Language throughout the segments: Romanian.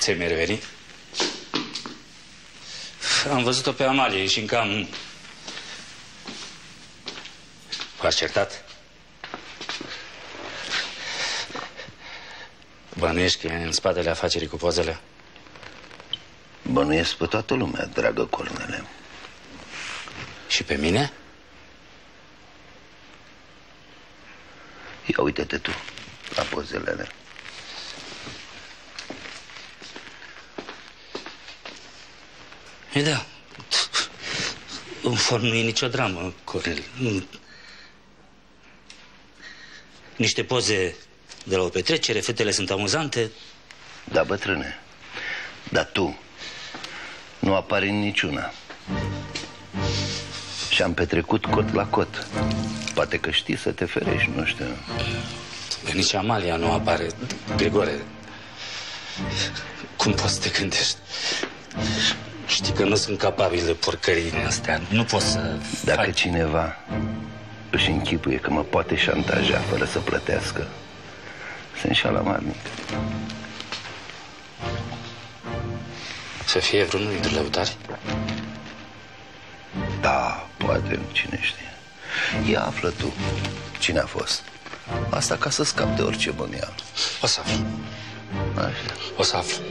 Ți-ai mai revenit? Am văzut-o pe Amalie și încă am... V-ați certat? Bănuiești că e în spatele afacerii cu pozele? Bănuiesc pe toată lumea, dragă Cornele. Și pe mine? Ia uite-te tu la pozele alea. E da, în form nu e nicio dramă, Cornel. Niște poze de la o petrecere, fetele sunt amuzante. Da, bătrâne, dar tu nu apari în niciuna. Și am petrecut cot la cot. Poate că știi să te ferești, nu știu. Nici Amalia nu apare, Grigore. Cum poți să te gândești? Știi că nu sunt capabil de porcările astea. Nu pot să... Dacă fac... cineva își închipuie că mă poate șantaja fără să plătească, se înșală marnic. Să fie vreunul dintre lăutari? Da, poate, cine știe. Ia află tu cine a fost. Asta ca să scap de orice bănuială. O să aflu. Așa. O să aflu.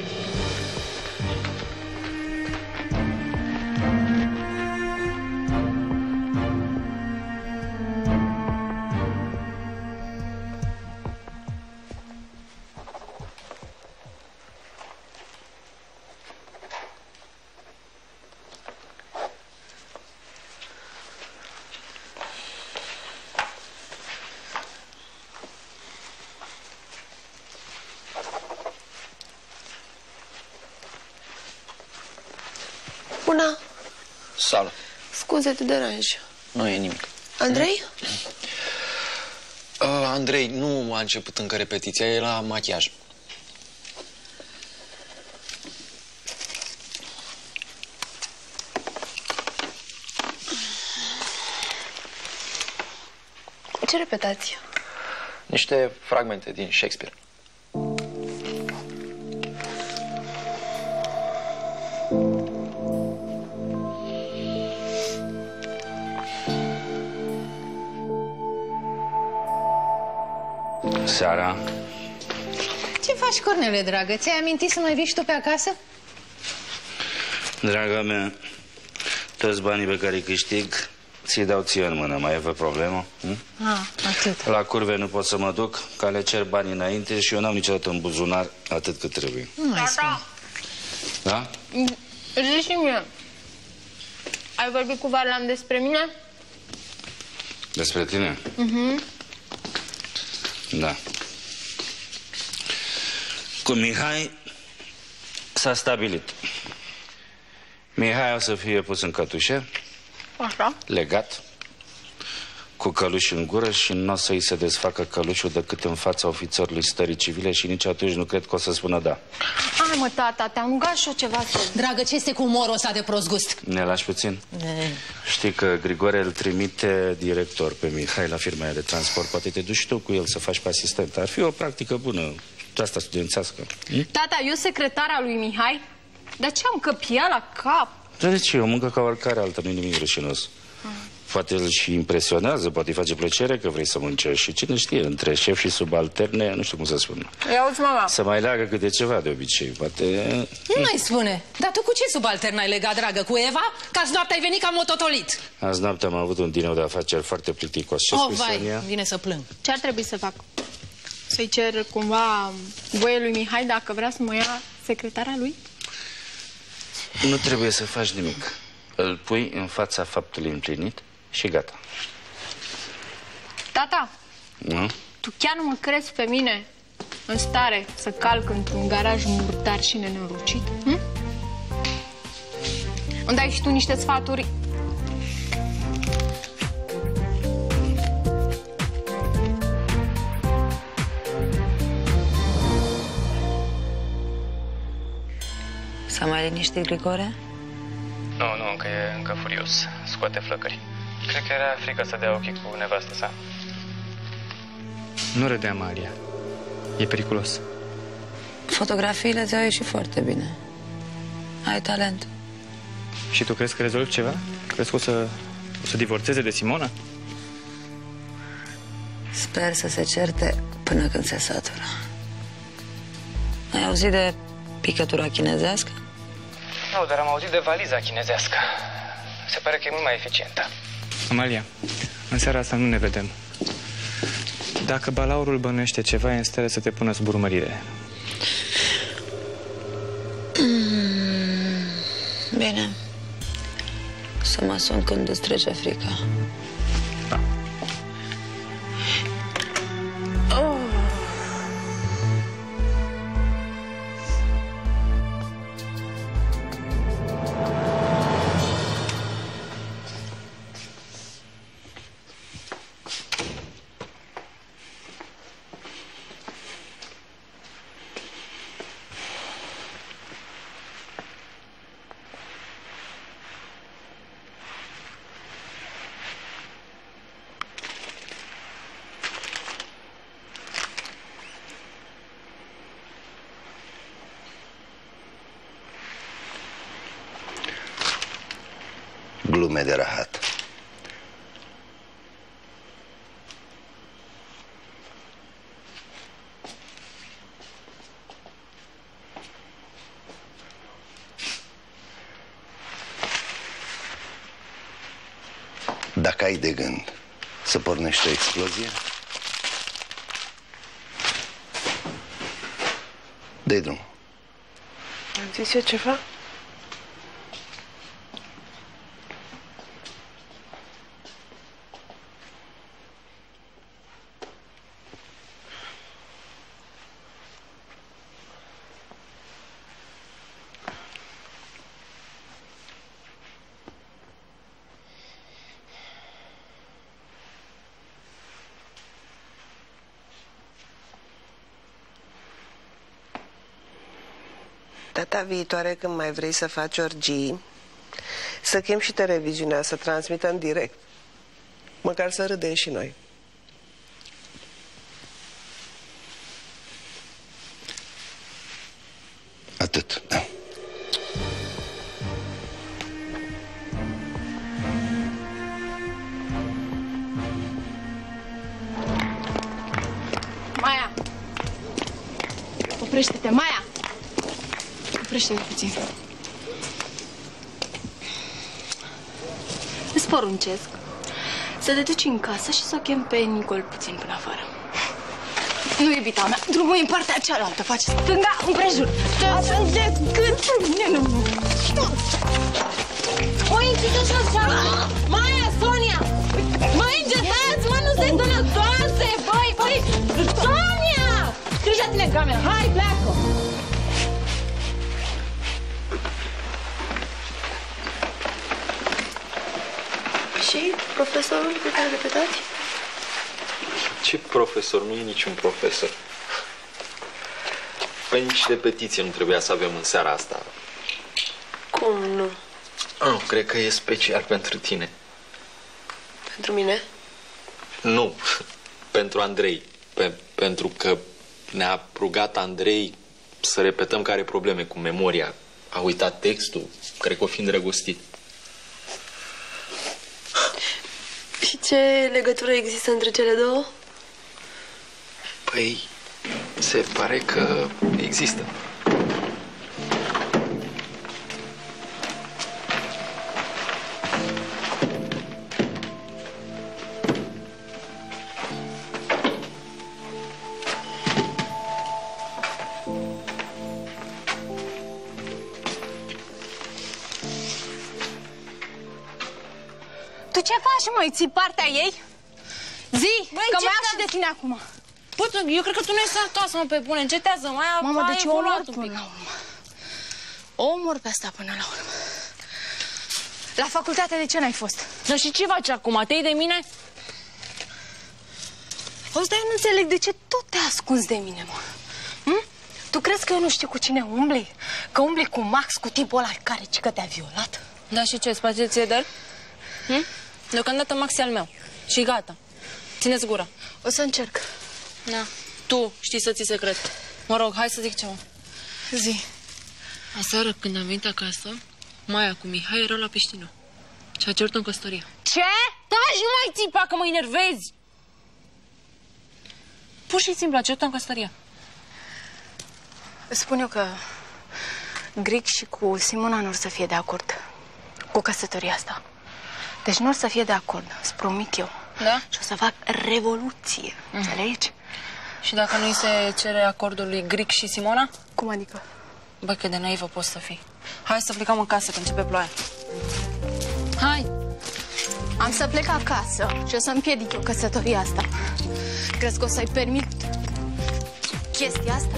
Bună! Salut! Scuze, te deranj. Nu e nimic. Andrei? Andrei nu a început încă repetiția, e la machiaj. Ce repetați? Niște fragmente din Shakespeare. Seara. Ce faci, Cornele, dragă? Ți-ai amintit să mai vii și tu pe acasă? Draga mea, toți banii pe care îi câștig, ți-i dau ție în mână. Mai e vreo problemă? Atât. La curve nu pot să mă duc, că le cer banii înainte și eu n-am niciodată în buzunar atât cât trebuie. Nu mai spun. Da? Zici-mi, ai vorbit cu Varlam despre mine? Despre tine? Da. Cu Mihai s-a stabilit. Mihai o să fie pus în cătușe. Așa. Legat. Cu căluș în gură și nu o să-i se desfacă călușul decât în fața ofițerului stării civile și nici atunci nu cred că o să spună da. Hai mă, tata, te-am rugat și eu ceva să... Dragă, ce este cu umorul ăsta de prost gust? Ne lași puțin? Știi că Grigore îl trimite director pe Mihai la firma aia de transport. Poate te duci tu cu el să faci pe asistent. Ar fi o practică bună, de asta studențească. Tata, eu secretara lui Mihai? Dar ce am căpia la cap? Dar de ce? O muncă ca oricare altă, nu-i nimic rușinos. Poate îl și impresionează, poate îi face plăcere că vrei să muncești. Și cine știe, între șef și subalterne, nu știu cum să spun. Ia uite, mama. Să mai leagă câte ceva de obicei, poate... Nu mai spune. Dar tu cu ce subaltern ai legat, dragă? Cu Eva? Că azi noapte ai venit ca mototolit. Azi noapte am avut un dineu de afaceri foarte plicticos. Ce spui, Sonia? Vine să plâng. Ce ar trebui să fac? Să-i cer cumva voie lui Mihai dacă vrea să mă ia secretara lui? Nu trebuie să faci nimic. Îl pui în fața faptului împlinit și gata. Tata, tu chiar nu mă crezi pe mine în stare să calc într-un garaj murdar și nenorocit? Îmi dai și tu niște sfaturi? S-a mai liniștit, Grigore? Nu, nu, că e încă furios. Scoate flăcări. Cred că era frică să dea ochii cu nevastă sa. Nu râdea, Maria. E periculos. fotografiile ți-au ieșit foarte bine. Ai talent. Și tu crezi că rezolvi ceva? Crezi că o să divorțeze de Simona? Sper să se certe până când se satură. Ai auzit de picătura chinezească? Nu, dar am auzit de valiza chinezească. Se pare că e mult mai eficientă. Amalia, în seara asta nu ne vedem. Dacă balaurul bănește ceva, e în stare să te pună sub urmărire. Bine. Să mă sun când îți trece frica. Da. Oh. Glume de rahat. Dacă ai de gând să pornești o explozie, dă-i drumul. Am zis eu ceva? Data viitoare, când mai vrei să faci orgii, să chem și televiziunea, să transmită în direct. Măcar să râdem și noi. Atât, da. Maia! Oprește-te, Maia! Oprește-te puțin. Îți poruncesc să te duci în casă și să o chem pe Nicole puțin până afară. Nu, iubita mea, drumul e în partea cealaltă. Faci stânga împrejur. Astfel de cât... O intică-și așa! Maia, Sonia! Măi, încetați, mă, nu se sănătoase! Băi, băi! Sonia! Scrijă-ți-le camera! Hai, pleacă! Și profesorul pe care repetați? Ce profesor? Nu e niciun profesor. Păi nici repetiție nu trebuia să avem în seara asta. Cum nu? Ah, cred că e special pentru tine. Pentru mine? Nu, pentru Andrei. Pentru că ne-a rugat Andrei să repetăm că are probleme cu memoria. A uitat textul, cred că o fi îndrăgostit. Și ce legătură există între cele două? Păi, se pare că există. Măi, ții partea ei? Zi, băi, că mai am și de tine acum. Bă, eu cred că tu nu ești sănătoasă, mă, pe bune. Încetează, mai am. Mamă, deci o omor până la urmă. O omor pe asta până la urmă. La facultate de ce n-ai fost? Dar și ce faci acum? Te iei de mine? O, dar eu nu înțeleg de ce tu te ascunzi de mine, mă. Hm? Tu crezi că eu nu știu cu cine umbli? Că umbli cu Max, cu tipul ăla care ci că te-a violat? Da, și ce, îți place ție dar? Hm? Deocamdată Max e al meu. Și gata. Țineți gura. O să încerc. Da. Tu știi să ții secret. Mă rog, hai să zic ceva. Zi. Aseară, când am venit acasă, Maia cu Mihai erau la piscină și a cerut în căsătorie. Ce? Taci, nu mai țipa, că mă enervezi! Pur și simplu, a cerut în căsătorie. Spun eu că Grig și cu Simona nu or să fie de acord cu căsătoria asta. Deci nu or să fie de acord, îți promit eu. Da? Și o să fac revoluție, înțelegi? Și dacă nu-i se cere acordul lui Grig și Simona? Cum adică? Bă, că de naivă poți să fii. Hai să plecăm în casă, că începe ploaia. Hai! Am să plec acasă și o să împiedic eu căsătoria asta. Crezi că o să-i permit chestia asta?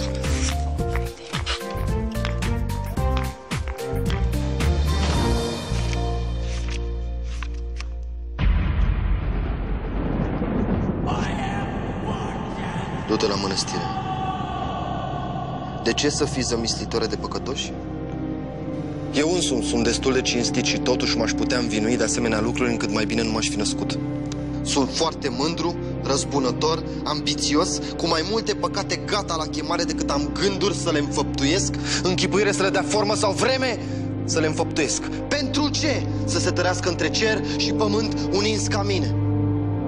Du-te la mănăstire. De ce să fii zămislitoare de păcătoși? Eu însumi sunt destul de cinstit și totuși m-aș putea învinui de asemenea lucruri încât mai bine nu m-aș fi născut. Sunt foarte mândru, răzbunător, ambițios, cu mai multe păcate gata la chemare decât am gânduri să le înfăptuiesc, închipuire să le dea formă sau vreme să le înfăptuiesc. Pentru ce să se tărească între cer și pământ un ins ca mine?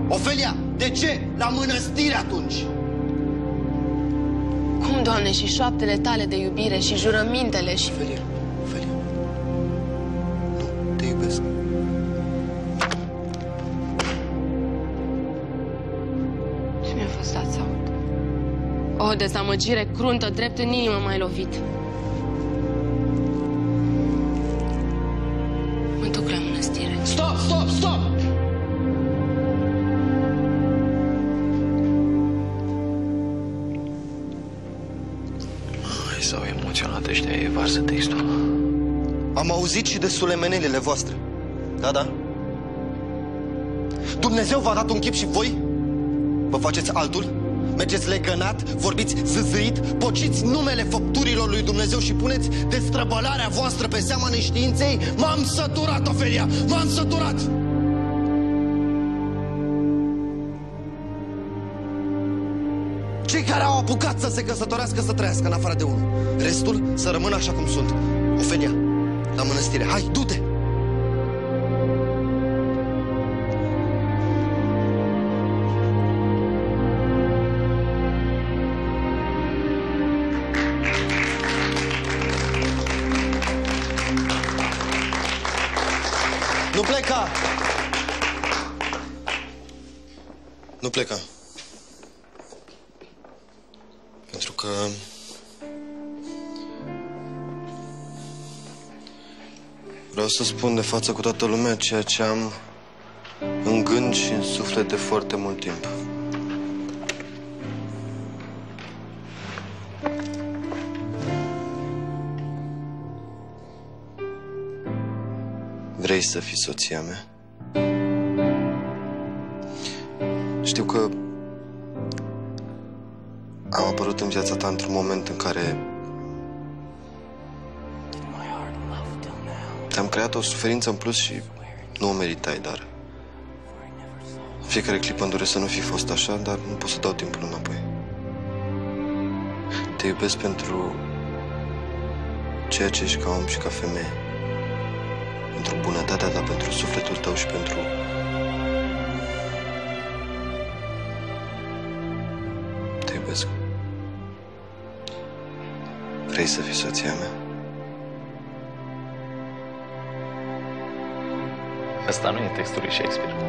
Ofelia, de ce la mănăstire atunci? Cum, Doamne, și șoaptele tale de iubire și jurămintele și... Ofelia, Ofelia, nu, te iubesc. Ce mi-a fost dat să aud? O dezamăgire cruntă, drept în inimă m-ai lovit. Mă duc la mănăstire. Stop, stop, stop! Sau emoționată și de varsă textul. Am auzit și de sulemenelile voastre. Da, da. Dumnezeu v-a dat un chip și voi vă faceți altul? Mergeți legănat, vorbiți zâzâit, pociți numele făpturilor lui Dumnezeu și puneți destrăbălarea voastră pe seama neștiinței? M-am săturat, Ofelia! M-am săturat! Cei care au apucat să se căsătorească să trăiască în afară de unul. Restul să rămână așa cum sunt. Ofelia, la mănăstire, hai, du-te! Nu pleca! Nu pleca. Vreau să spun de față cu toată lumea ceea ce am în gând și în suflet de foarte mult timp. Vrei să fii soția mea? Știu că am apărut în viața ta într-un moment în care te-am creat o suferință în plus și nu o meritai, dar în fiecare clipă îmi doresc să nu fi fost așa, dar nu pot să dau timpul înapoi. Te iubesc pentru ceea ce ești ca om și ca femeie, pentru bunătatea ta, pentru sufletul tău și pentru... Te iubesc. Vrei să fii soția mea? Asta nu e textul lui Shakespeare.